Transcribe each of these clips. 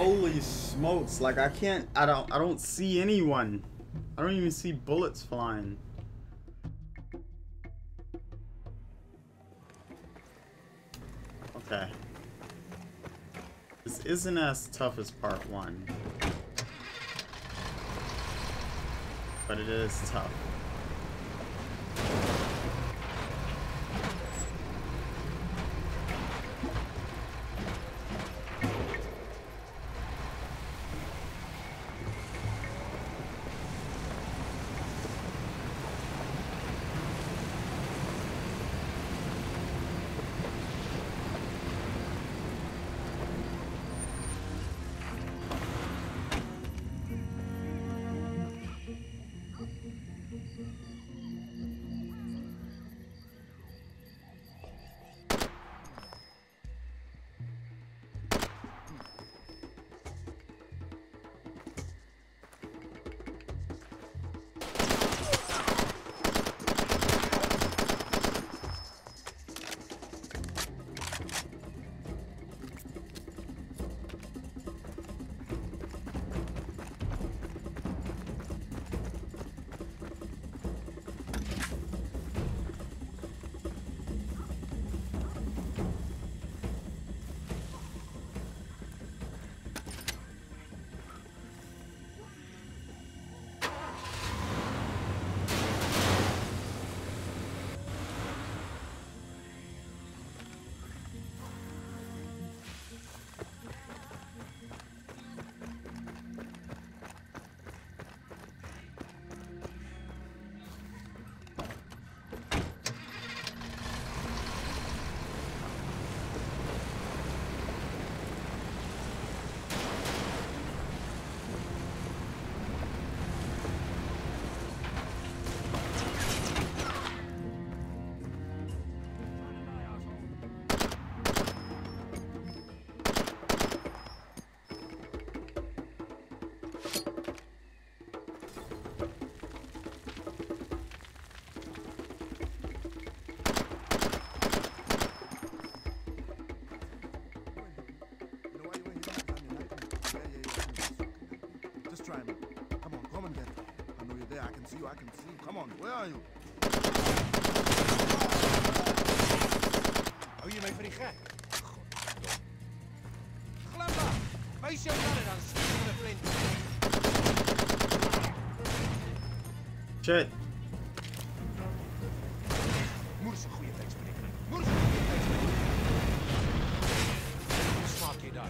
Holy smokes, like I don't see anyone. I don't even see bullets flying. Okay. This isn't as tough as part one. But it is tough. Where are you? Hou je mij voor die gek? Glimlach! Wees jou naar dan schieten vriend. Shit. Moers een goede tekst bedenken. Moers een goede tekst bedenken. Hoe smaak je daar?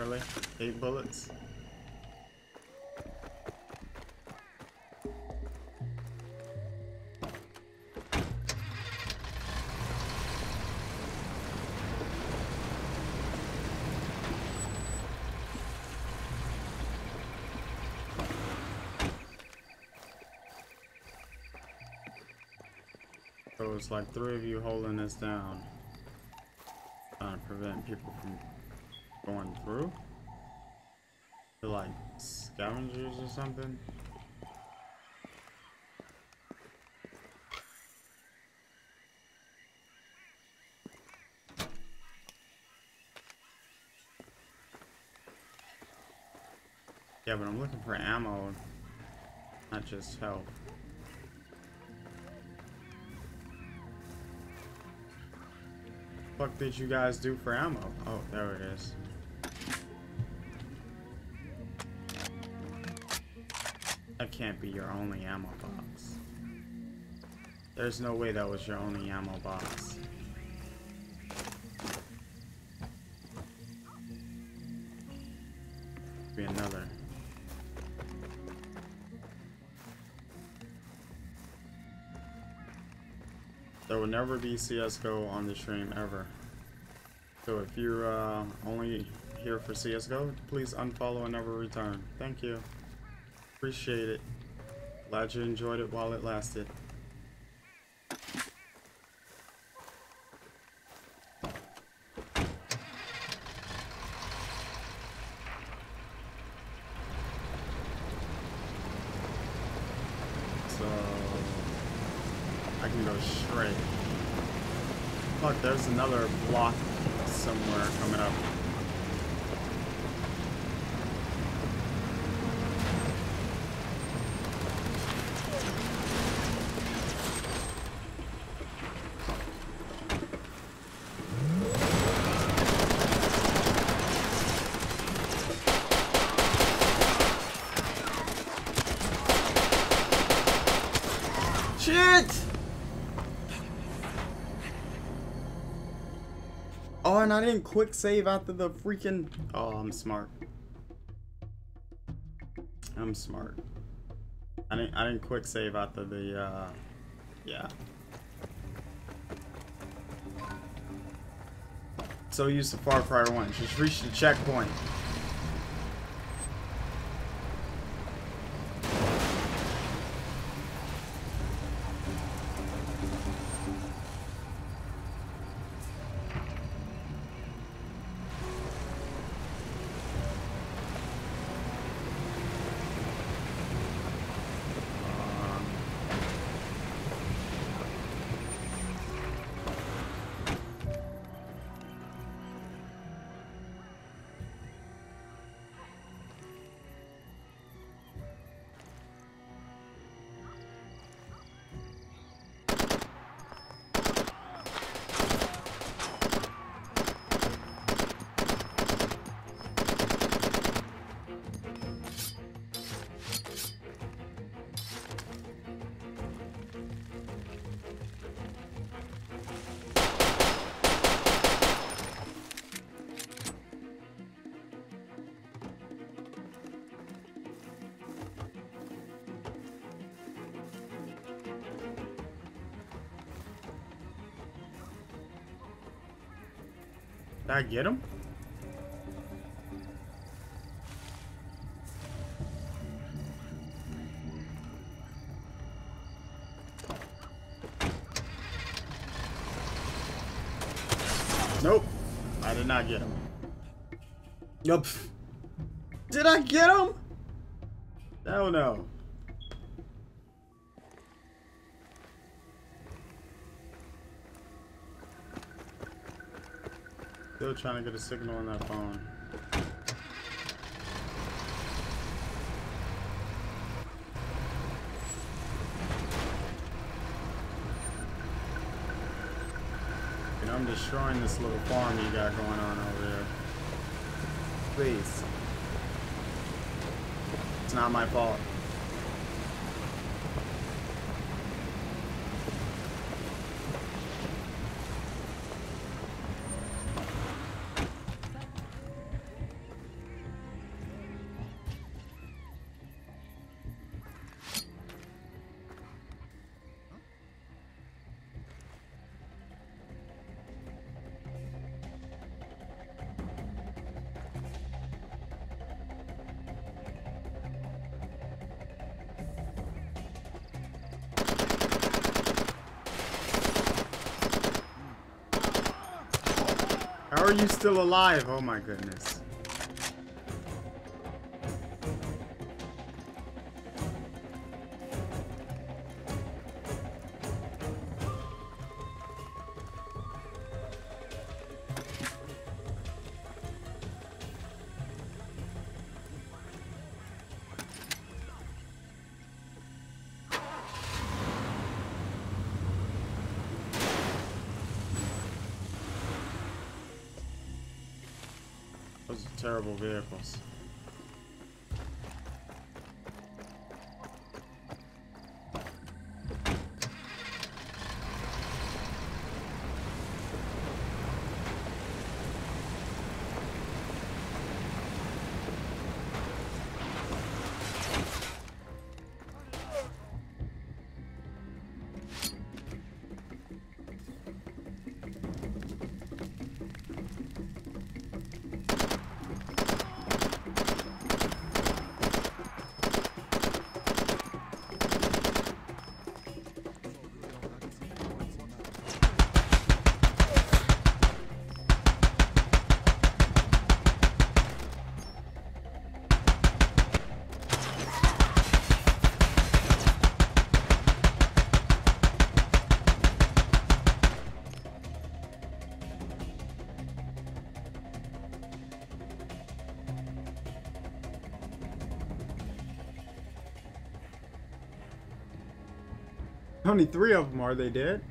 Really? 8 bullets? So it's like 3 of you holding us down, trying to prevent people from going through? They're like scavengers or something? Yeah, but I'm looking for ammo, not just health. What the fuck did you guys do for ammo? Oh, there it is. That can't be your only ammo box. There's no way that was your only ammo box. Be another. There will never be CS:GO on the stream ever. So if you're only here for CS:GO, please unfollow and never return. Thank you. Appreciate it. Glad you enjoyed it while it lasted. So I can go straight. Look, there's another block somewhere coming up. Oh, and I didn't quick save after the freaking... Oh, I'm smart. I'm smart. I didn't quick save after the, yeah. So used to Far Cry 1. Just reached the checkpoint. Did I get him? Nope. I did not get him. Nope. Did I get him? Hell no. Still trying to get a signal on that phone. And I'm destroying this little farm you got going on over there. Please. It's not my fault. How are you still alive? Oh my goodness. Those are terrible vehicles. Only three of them. Are they dead?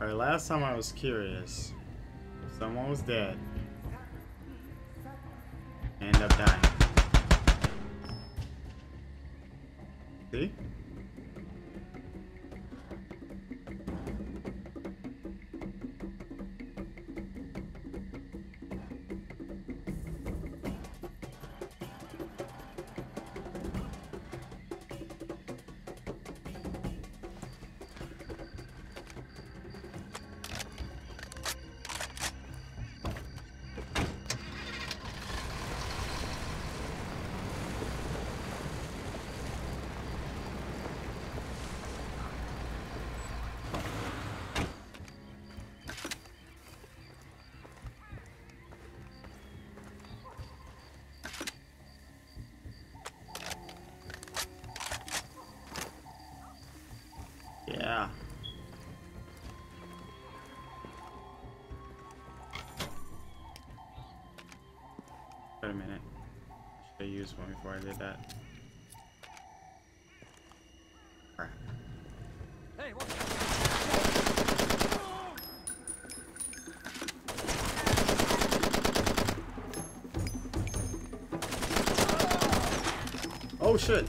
Alright, last time I was curious. Someone was dead. End up dying. See? Yeah. Wait a minute. I should have used one before I did that. Crap. Hey, what? Oh shit.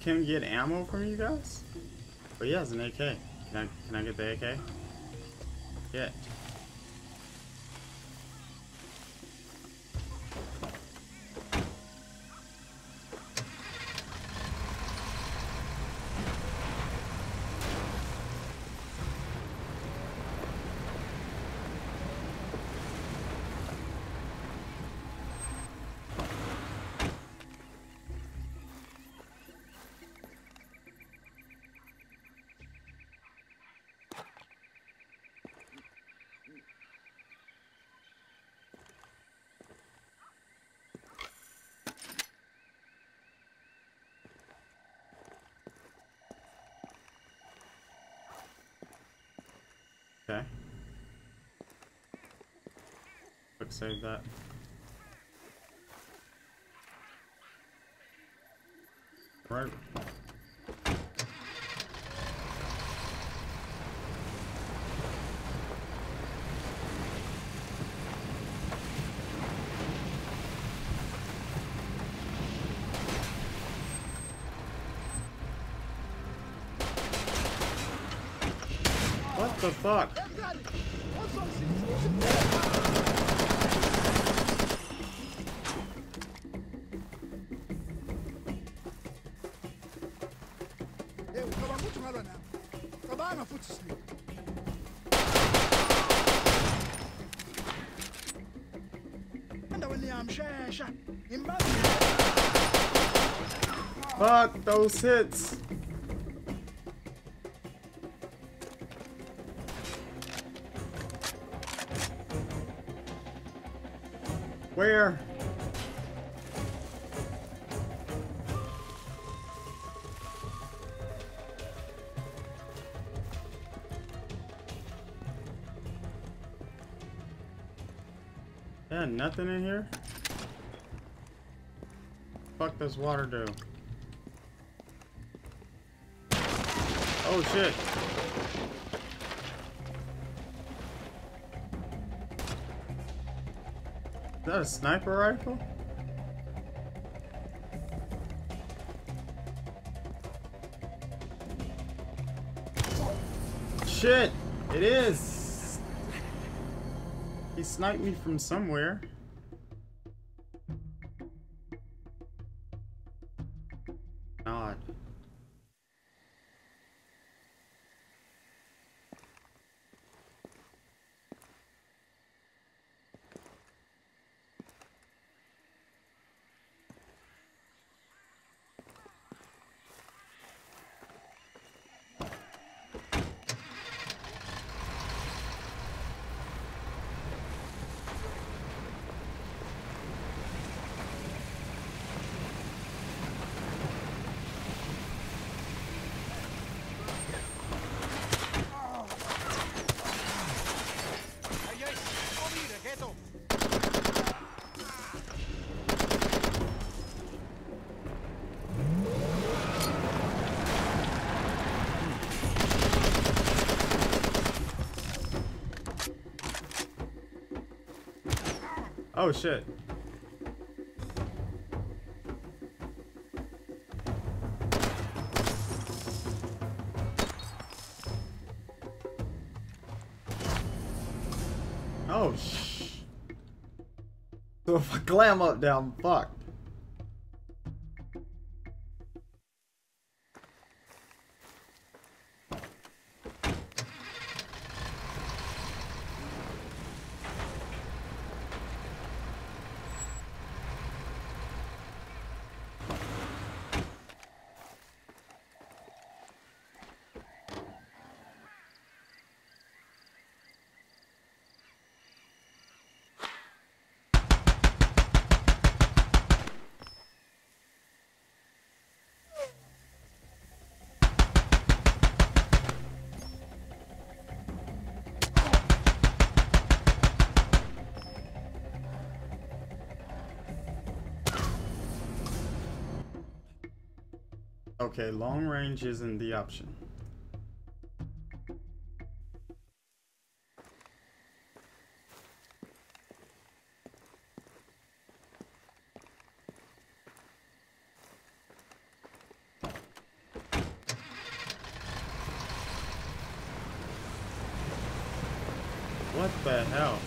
Can we get ammo from you guys? Oh yeah, it's an AK. Can I get the AK? Yeah. Okay. Quick save that. Right. What the fuck? Fuck those hits. Where? Yeah, nothing in here. Fuck this water do. Oh shit. Is that a sniper rifle? Shit! It is! He sniped me from somewhere. Odd. Oh shit. Oh shh. So if I clam up down, fuck. Okay, long range isn't the option. What the hell?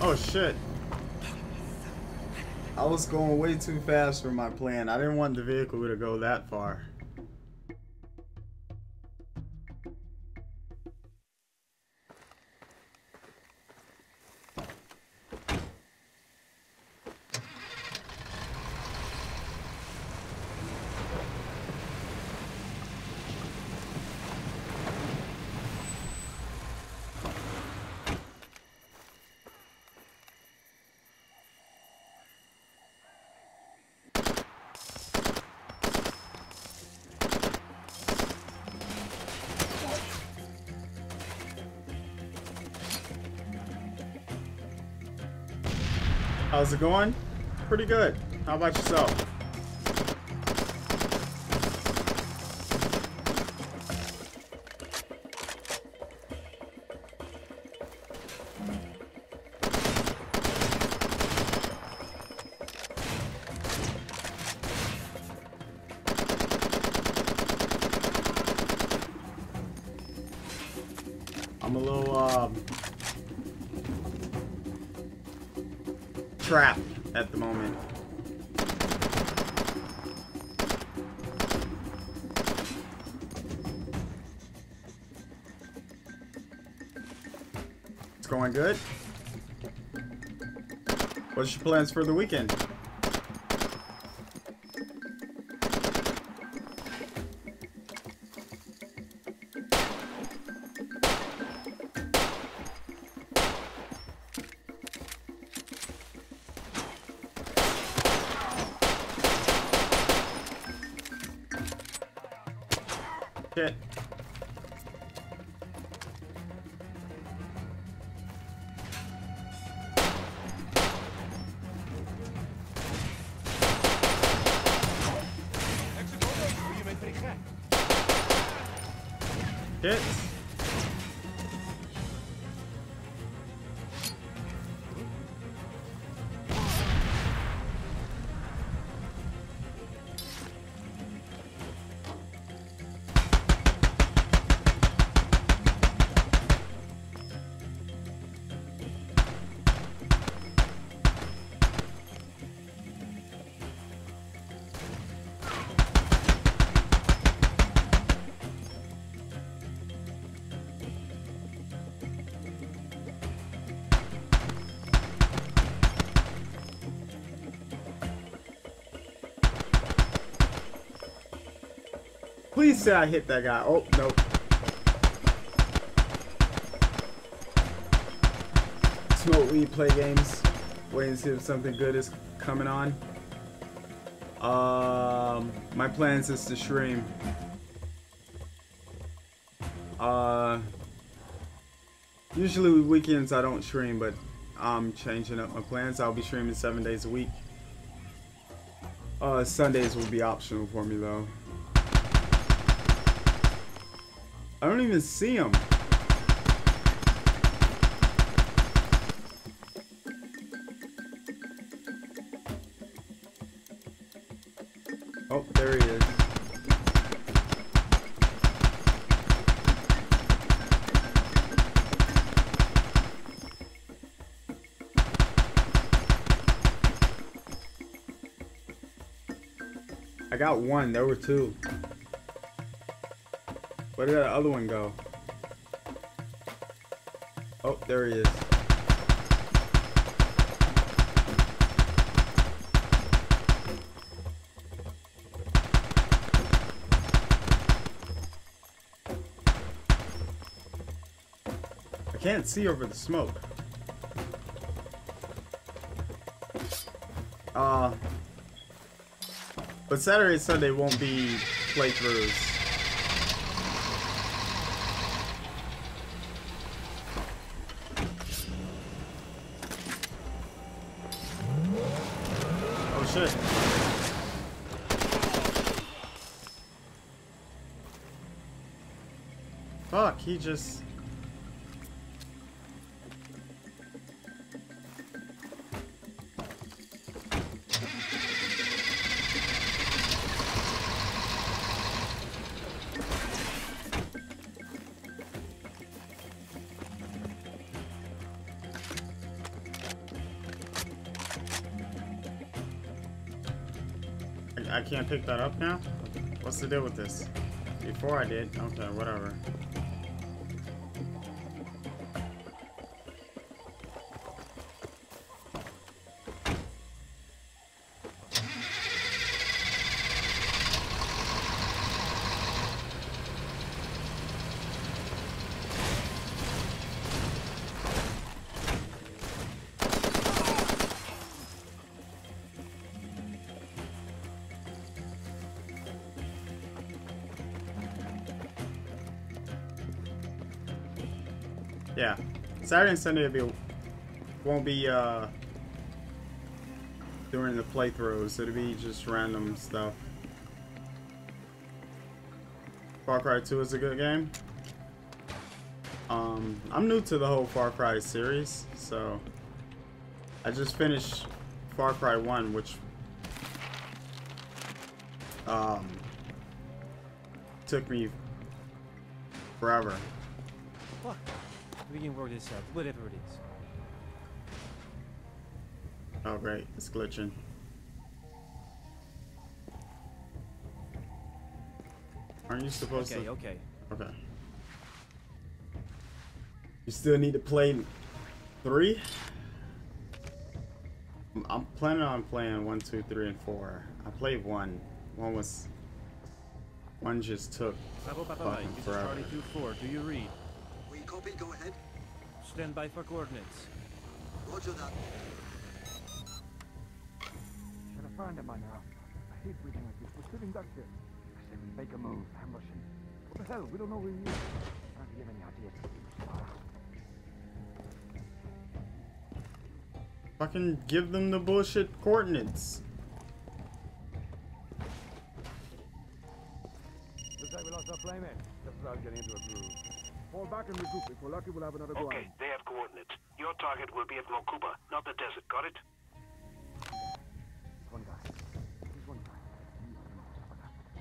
Oh shit. I was going way too fast for my plan. I didn't want the vehicle to go that far. How's it going? Pretty good. How about yourself? I'm a little trapped at the moment. It's going good. What's your plans for the weekend? Shit. Shit. Please say I hit that guy. Oh, no. Smoke weed, play games. Wait and see if something good is coming on. My plans is to stream. Usually weekends I don't stream, but I'm changing up my plans. I'll be streaming 7 days a week. Sundays will be optional for me though. I don't even see him. Oh, there he is. I got one, there were two. Where did that other one go? Oh, there he is. I can't see over the smoke. But Saturday and Sunday won't be playthroughs. Fuck, he just... I can't pick that up now? What's the deal with this? Before I did, okay, whatever. Yeah, Saturday and Sunday won't be during the playthroughs. It'll be just random stuff. Far Cry 2 is a good game. I'm new to the whole Far Cry series, so I just finished Far Cry 1, which took me forever. What? We can work this out, whatever it is. Alright, it's glitching. Aren't you supposed to? Okay. You still need to play 3? I'm planning on playing 1, 2, 3, and 4. I played 1. One just took fucking forever. This is Charlie 2-4. Do you read? We copy. Go ahead. Stand by for coordinates. Roger that. Should have found him by now. I hate reading like this. We're sitting back here. I said we make a move. Ambush him. What the hell? We don't know where he is. I don't have any idea. Fucking give them the bullshit coordinates. Fall back and recoup. If we're lucky, we'll have another go. Okay, they have coordinates. Your target will be at Mokuba, not the desert. Got it? One guy. He's one guy.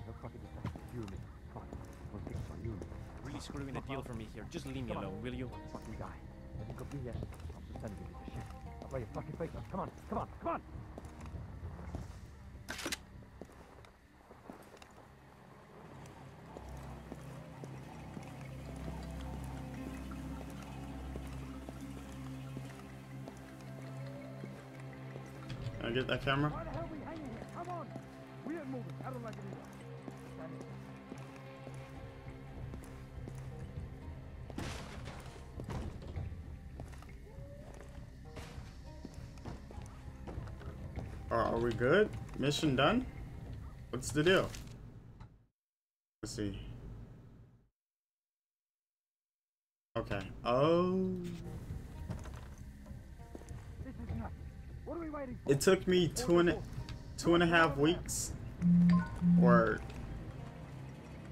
Looks like it's a human. Come on. Really screwing the deal for me here. Just leave me alone, will you? Fucking guy. Let me go be here. I'm just sending you this shit. I'll play your fucking face off. Come on. Come on. Come on. I get that camera. Why the hell are we hanging here? Come on. We ain't moving. I don't like it either. Are we good? Mission done? What's the deal? Let's see. Okay. Oh. It took me two and a half weeks or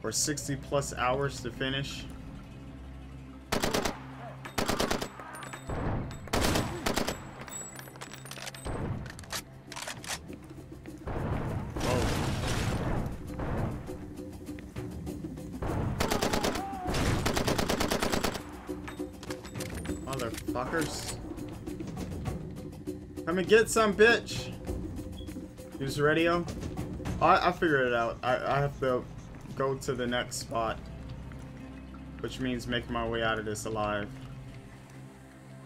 60 plus hours to finish. Whoa. Motherfuckers. Come and get some, bitch. Use radio. I figured it out. I have to go to the next spot, which means make my way out of this alive.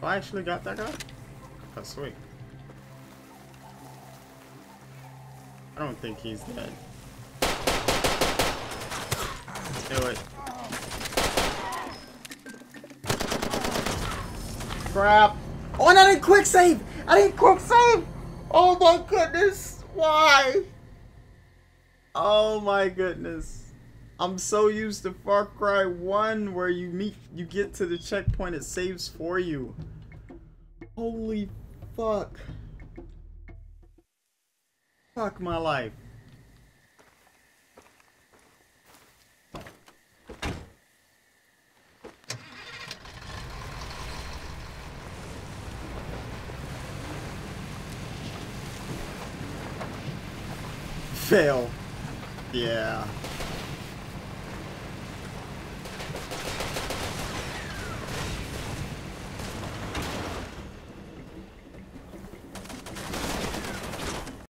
I actually got that guy. That's sweet. I don't think he's dead. Do it. Crap. Oh, not a quick save. I didn't quick save! Oh my goodness! Why? Oh my goodness! I'm so used to Far Cry 1, where you get to the checkpoint, it saves for you. Holy fuck! Fuck my life! Fail. Yeah.